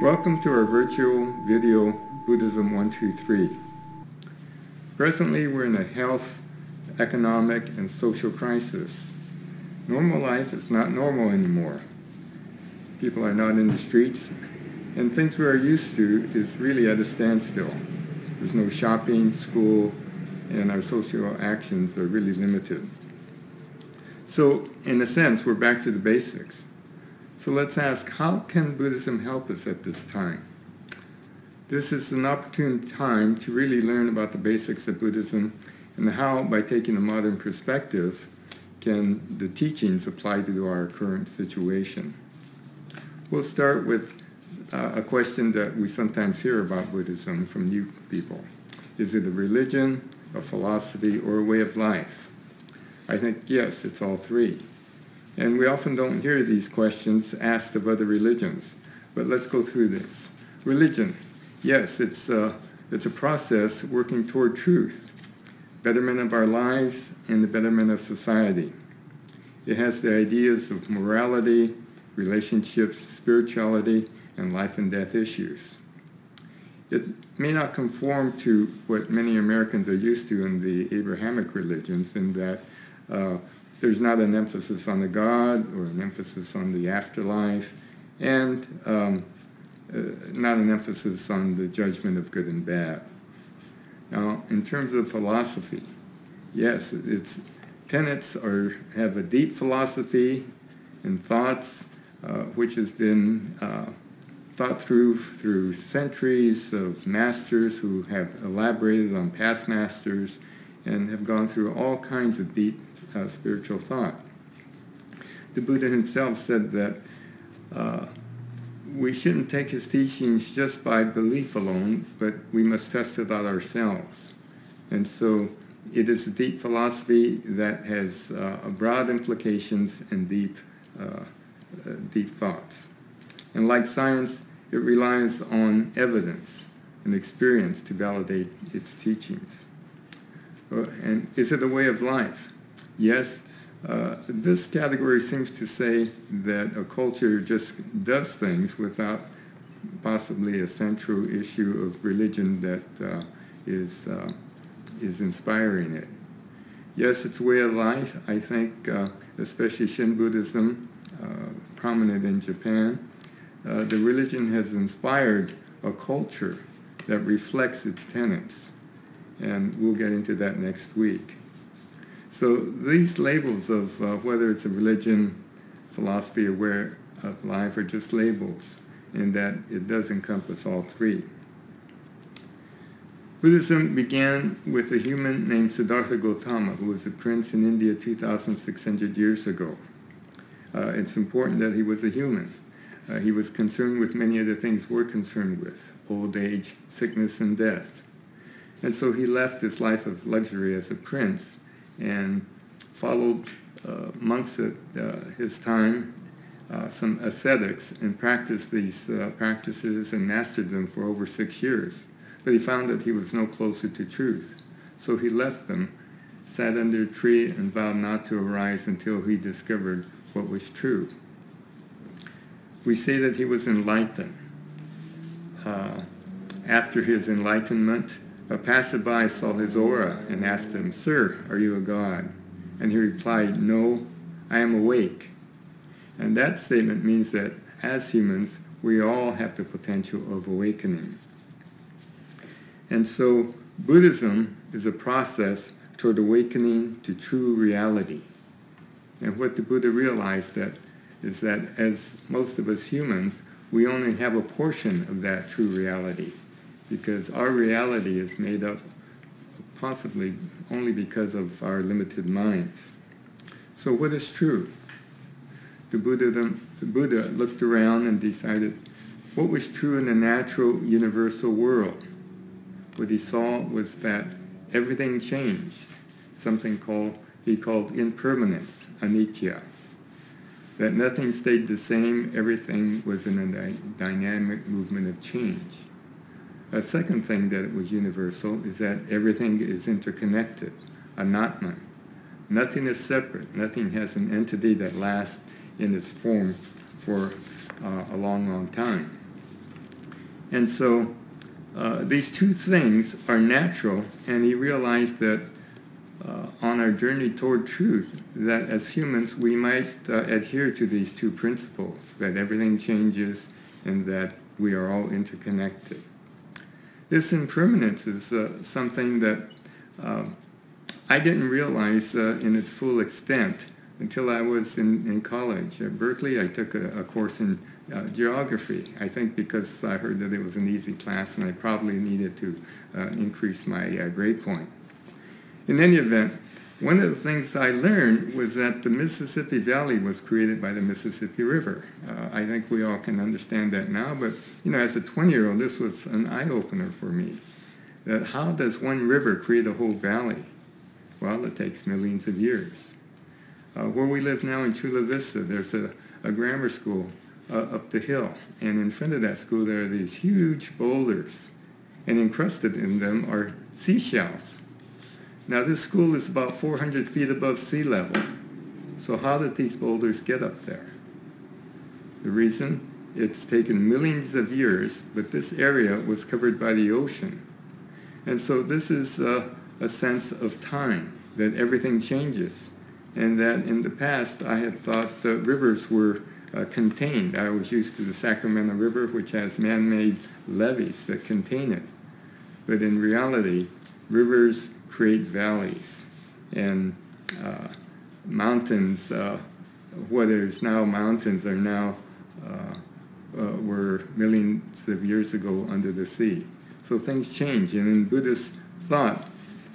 Welcome to our virtual video, Buddhism 123. Presently, we're in a health, economic, and social crisis. Normal life is not normal anymore. People are not in the streets, and things we are used to is really at a standstill. There's no shopping, school, and our social actions are really limited. So, in a sense, we're back to the basics. So let's ask, how can Buddhism help us at this time? This is an opportune time to really learn about the basics of Buddhism and how, by taking a modern perspective, can the teachings apply to our current situation. We'll start with a question that we sometimes hear about Buddhism from new people. Is it a religion, a philosophy, or a way of life? I think, yes, it's all three. And we often don't hear these questions asked of other religions. But let's go through this. Religion. Yes, it's a process working toward truth, betterment of our lives and the betterment of society. It has the ideas of morality, relationships, spirituality, and life and death issues. It may not conform to what many Americans are used to in the Abrahamic religions, in that there's not an emphasis on the God or an emphasis on the afterlife, and not an emphasis on the judgment of good and bad. Now, in terms of philosophy, yes, its tenets have a deep philosophy and thoughts, which has been thought through centuries of masters who have elaborated on past masters and have gone through all kinds of deep spiritual thought. The Buddha himself said that we shouldn't take his teachings just by belief alone, but we must test it out ourselves. And so it is a deep philosophy that has broad implications and deep thoughts. And like science, it relies on evidence and experience to validate its teachings. And is it a way of life? Yes, this category seems to say that a culture just does things without possibly a central issue of religion that is inspiring it. Yes, it's a way of life. I think especially Shin Buddhism, prominent in Japan, the religion has inspired a culture that reflects its tenets. And we'll get into that next week. So these labels of whether it's a religion, philosophy, or way of life are just labels, in that it does encompass all three. Buddhism began with a human named Siddhartha Gautama, who was a prince in India 2,600 years ago. It's important that he was a human. He was concerned with many of the things we're concerned with: old age, sickness, and death. And so he left this life of luxury as a prince and followed monks at his time, some ascetics, and practiced these practices and mastered them for over 6 years. But he found that he was no closer to truth. So he left them, sat under a tree, and vowed not to arise until he discovered what was true. We say that he was enlightened. After his enlightenment, a passerby saw his aura and asked him, "Sir, are you a god?" And he replied, "No, I am awake." And that statement means that as humans, we all have the potential of awakening. And so Buddhism is a process toward awakening to true reality. And what the Buddha realized is that as most of us humans, we only have a portion of that true reality, because our reality is made up possibly only because of our limited minds. So what is true? The Buddha looked around and decided what was true in the natural, universal world. What he saw was that everything changed, something he called impermanence, anitya, that nothing stayed the same, everything was in a dynamic movement of change. A second thing that was universal is that everything is interconnected, anatman. Nothing is separate. Nothing has an entity that lasts in its form for a long, long time. And so these two things are natural, and he realized that on our journey toward truth, that as humans we might adhere to these two principles, that everything changes and that we are all interconnected. This impermanence is something that I didn't realize in its full extent until I was in college at Berkeley. I took a course in geography, I think because I heard that it was an easy class and I probably needed to increase my grade point. In any event, one of the things I learned was that the Mississippi Valley was created by the Mississippi River. I think we all can understand that now, but you know, as a 20-year-old, this was an eye-opener for me. That how does one river create a whole valley? Well, it takes millions of years. Where we live now in Chula Vista, there's a grammar school up the hill, and in front of that school there are these huge boulders, and encrusted in them are seashells. Now this school is about 400 feet above sea level. So how did these boulders get up there? The reason? It's taken millions of years, but this area was covered by the ocean. And so this is a sense of time, that everything changes. And that in the past I had thought that rivers were contained. I was used to the Sacramento River, which has man-made levees that contain it. But in reality, rivers create valleys and mountains. What is now mountains are now were millions of years ago under the sea. So things change, and in Buddhist thought,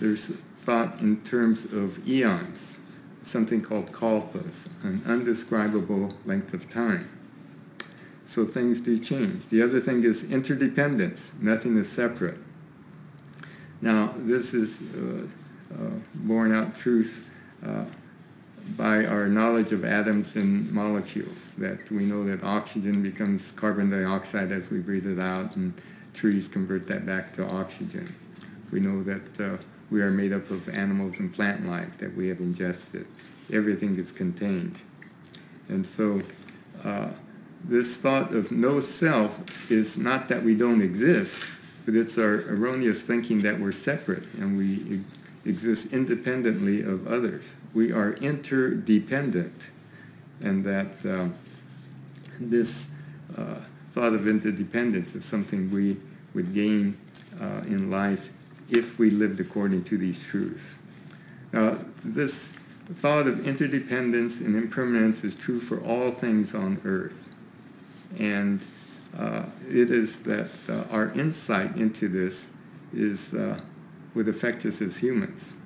there's thought in terms of eons, something called kalpas, an undescribable length of time. So things do change. The other thing is interdependence. Nothing is separate. Now, this is borne out truth by our knowledge of atoms and molecules, that we know that oxygen becomes carbon dioxide as we breathe it out, and trees convert that back to oxygen. We know that we are made up of animals and plant life that we have ingested. Everything is contained. And so this thought of no self is not that we don't exist, but it's our erroneous thinking that we're separate and we exist independently of others. We are interdependent, and that this thought of interdependence is something we would gain in life if we lived according to these truths. Now, this thought of interdependence and impermanence is true for all things on earth. And it is that our insight into this is would affect us as humans.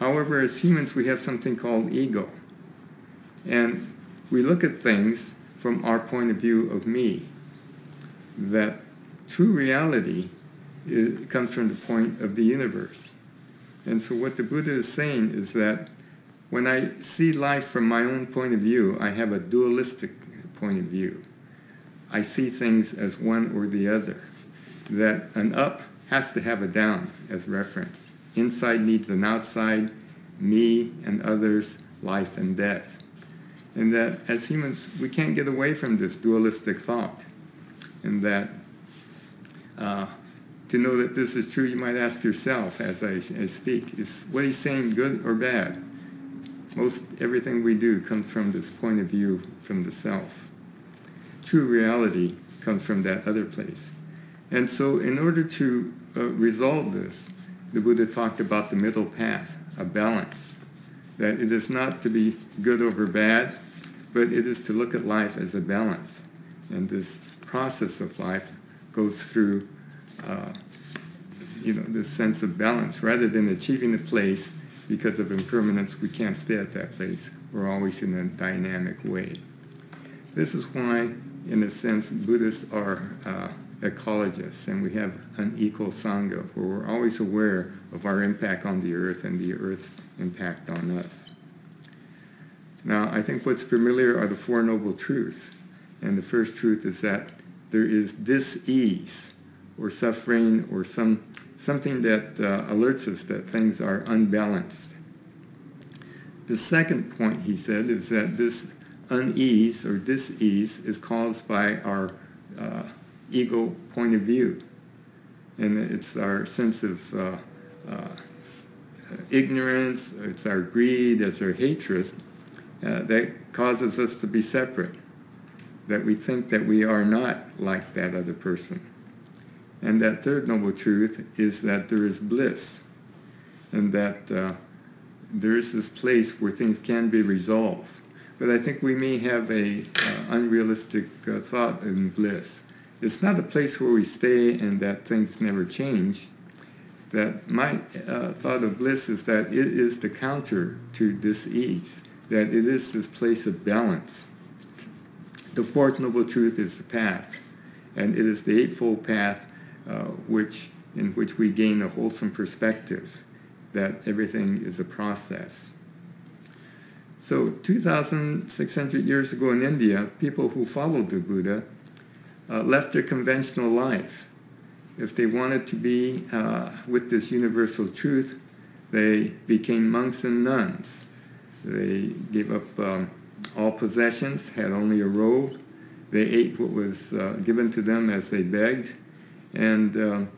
However, as humans we have something called ego, and we look at things from our point of view of me. That true reality comes from the point of the universe. And so what the Buddha is saying is that when I see life from my own point of view, I have a dualistic point of view. I see things as one or the other, that an up has to have a down as reference. Inside needs an outside, me and others, life and death. And that as humans, we can't get away from this dualistic thought. And that to know that this is true, you might ask yourself as I speak, is what he's saying good or bad? Most everything we do comes from this point of view from the self. True reality comes from that other place. And so in order to resolve this, the Buddha talked about the middle path, a balance, that it is not to be good over bad, but it is to look at life as a balance. And this process of life goes through this sense of balance, rather than achieving a place because of impermanence. We can't stay at that place. We're always in a dynamic way. This is why, in a sense, Buddhists are ecologists, and we have an equal sangha, where we're always aware of our impact on the earth and the earth's impact on us. Now, I think what's familiar are the Four Noble Truths, and the first truth is that there is dis-ease, or suffering, or something that alerts us that things are unbalanced. The second point, he said, is that this unease or dis-ease is caused by our ego point of view. And it's our sense of ignorance, it's our greed, it's our hatred that causes us to be separate, that we think that we are not like that other person. And that third noble truth is that there is bliss, and that there is this place where things can be resolved. But I think we may have a unrealistic thought in bliss. It's not a place where we stay and that things never change. That my thought of bliss is that it is the counter to dis-ease, that it is this place of balance. The Fourth Noble Truth is the path, and it is the Eightfold Path in which we gain a wholesome perspective that everything is a process. So 2,600 years ago in India, people who followed the Buddha left their conventional life. If they wanted to be with this universal truth, they became monks and nuns. They gave up all possessions, had only a robe. They ate what was given to them as they begged. And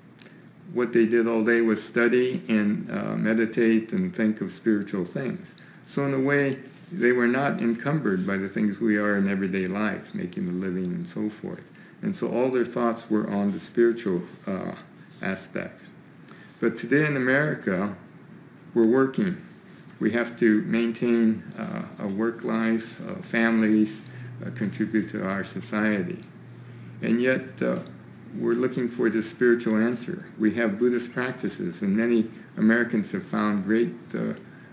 what they did all day was study and meditate and think of spiritual things. So in a way, they were not encumbered by the things we are in everyday life, making a living and so forth. And so all their thoughts were on the spiritual aspects. But today in America, we're working. We have to maintain a work life, families, contribute to our society. And yet, we're looking for this spiritual answer. We have Buddhist practices, and many Americans have found great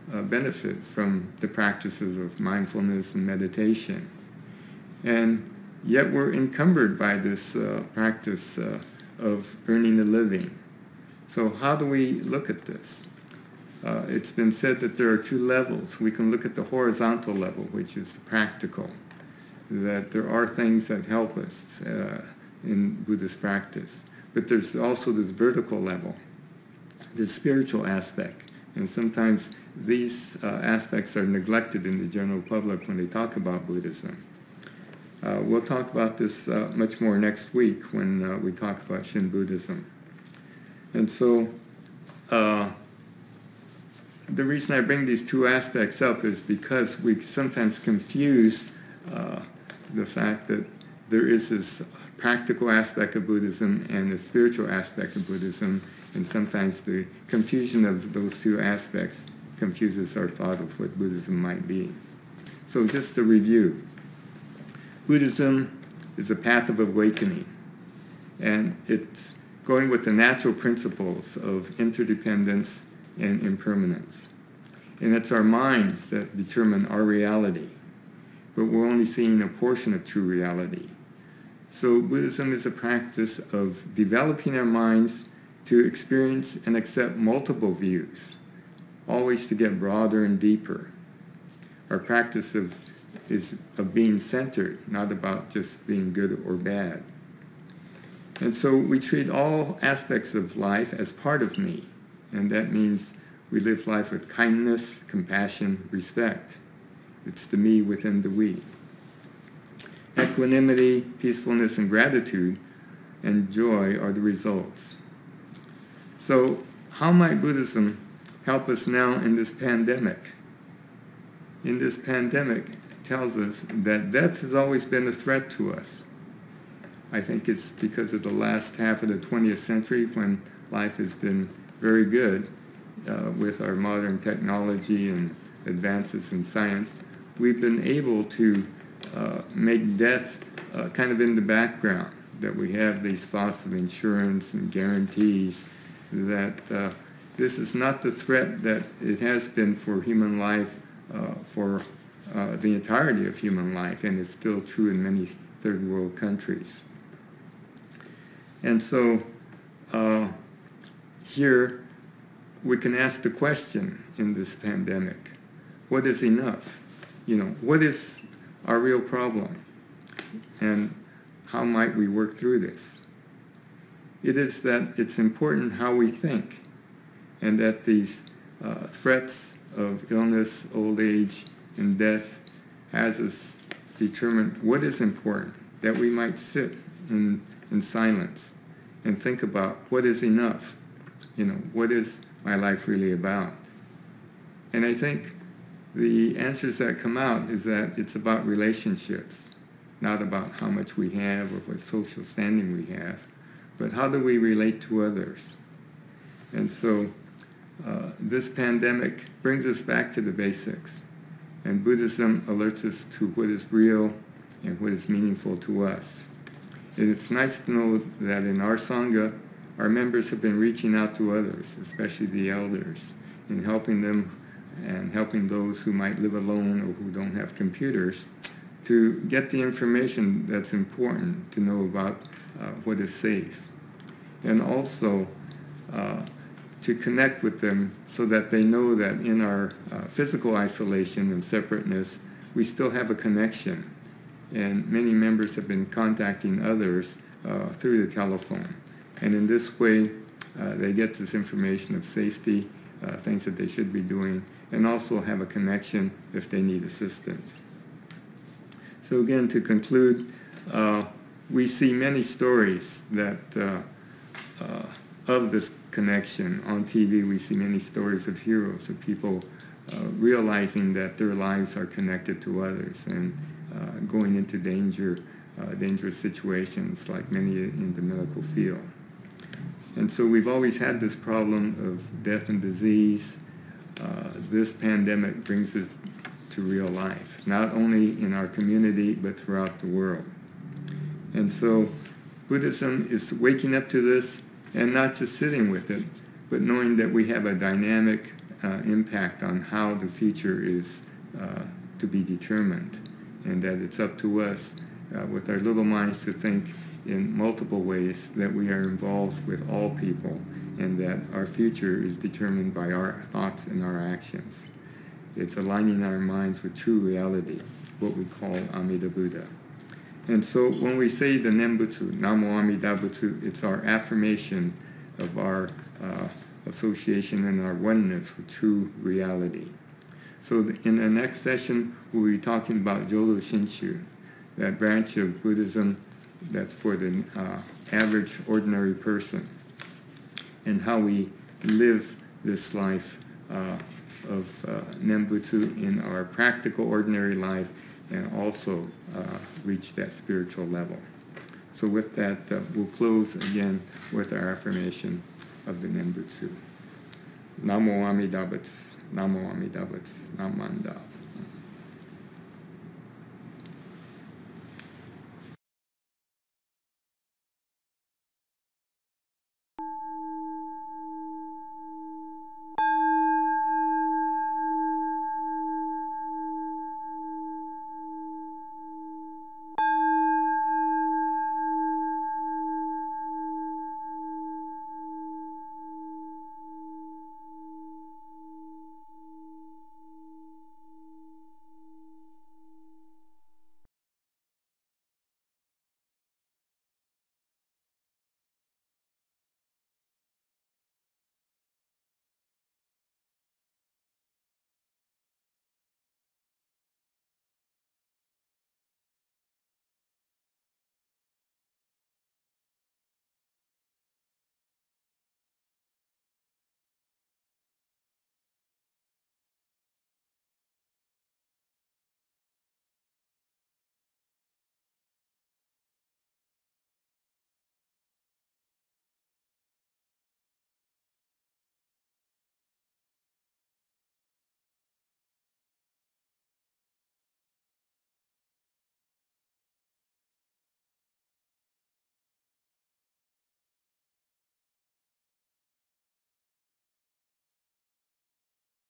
benefit from the practices of mindfulness and meditation. And yet we're encumbered by this practice of earning a living. So how do we look at this? It's been said that there are two levels. We can look at the horizontal level, which is the practical, that there are things that help us in Buddhist practice. But there's also this vertical level, the spiritual aspect. And sometimes these aspects are neglected in the general public when they talk about Buddhism. We'll talk about this much more next week when we talk about Shin Buddhism. And so the reason I bring these two aspects up is because we sometimes confuse the fact that there is this practical aspect of Buddhism and the spiritual aspect of Buddhism, and sometimes the confusion of those two aspects confuses our thought of what Buddhism might be. So just to review. Buddhism is a path of awakening, and it's going with the natural principles of interdependence and impermanence. And it's our minds that determine our reality, but we're only seeing a portion of true reality. So Buddhism is a practice of developing our minds to experience and accept multiple views, always to get broader and deeper. Our practice is of being centered, not about just being good or bad. And so we treat all aspects of life as part of me, and that means we live life with kindness, compassion, respect. It's the me within the we. Equanimity, peacefulness, and gratitude, and joy are the results. So how might Buddhism help us now in this pandemic? In this pandemic, tells us that death has always been a threat to us. I think it's because of the last half of the 20th century when life has been very good with our modern technology and advances in science. We've been able to make death kind of in the background, that we have these thoughts of insurance and guarantees, that this is not the threat that it has been for human life for the entirety of human life, and it's still true in many third world countries. And so here we can ask the question in this pandemic, what is enough? You know, what is our real problem? And how might we work through this? It is that it's important how we think, and that these threats of illness, old age, and death has us determine what is important, that we might sit and in silence and think about what is enough, you know, what is my life really about? And I think the answers that come out is that it's about relationships, not about how much we have or what social standing we have, but how do we relate to others? And so this pandemic brings us back to the basics, and Buddhism alerts us to what is real and what is meaningful to us. And it's nice to know that in our sangha, our members have been reaching out to others, especially the elders, in helping them and helping those who might live alone or who don't have computers to get the information that's important to know about what is safe, and also to connect with them so that they know that in our physical isolation and separateness, we still have a connection. And many members have been contacting others through the telephone. And in this way, they get this information of safety, things that they should be doing, and also have a connection if they need assistance. So again, to conclude, we see many stories that of this connection. On TV, we see many stories of heroes, of people realizing that their lives are connected to others and going into danger, dangerous situations like many in the medical field. And so we've always had this problem of death and disease. This pandemic brings it to real life, not only in our community, but throughout the world. And so Buddhism is waking up to this and not just sitting with it, but knowing that we have a dynamic impact on how the future is to be determined, and that it's up to us with our little minds to think in multiple ways that we are involved with all people and that our future is determined by our thoughts and our actions. It's aligning our minds with true reality, what we call Amida Buddha. And so when we say the Nembutsu, Namo Amida Butsu, it's our affirmation of our association and our oneness with true reality. So in the next session, we'll be talking about Jodo Shinshu, that branch of Buddhism that's for the average, ordinary person, and how we live this life of Nembutsu in our practical, ordinary life, and also reach that spiritual level. So with that, we'll close again with our affirmation of the Nembutsu. Namo Amida Butsu, Namo Amida Butsu, Namanda.